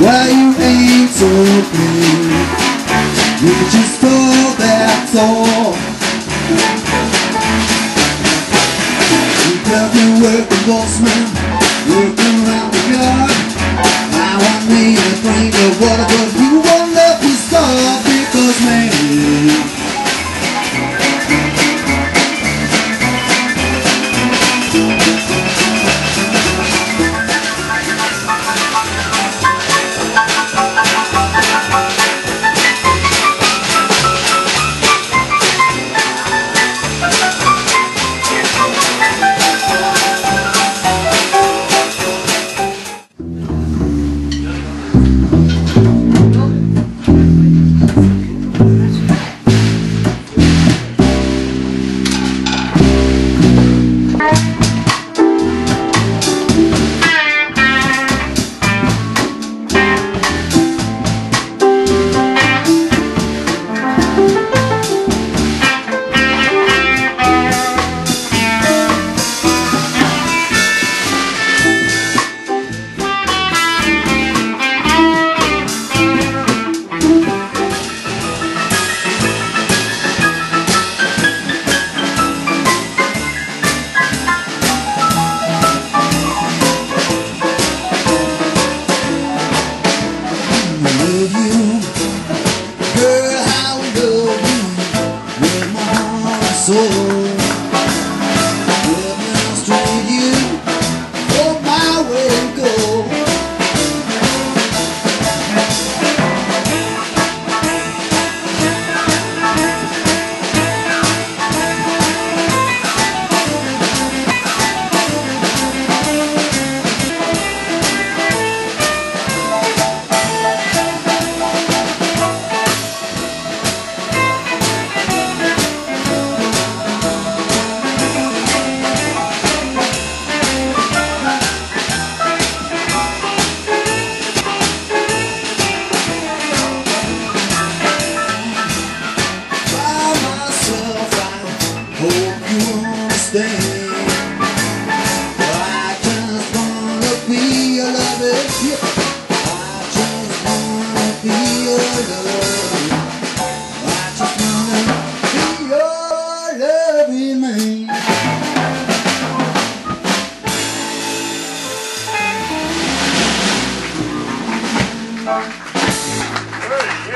why you ain't so good. You just stole that soul. You got me working postman, working round the yard. I want me a drink of water, but you won't let me stop because maybe. Hey, yeah.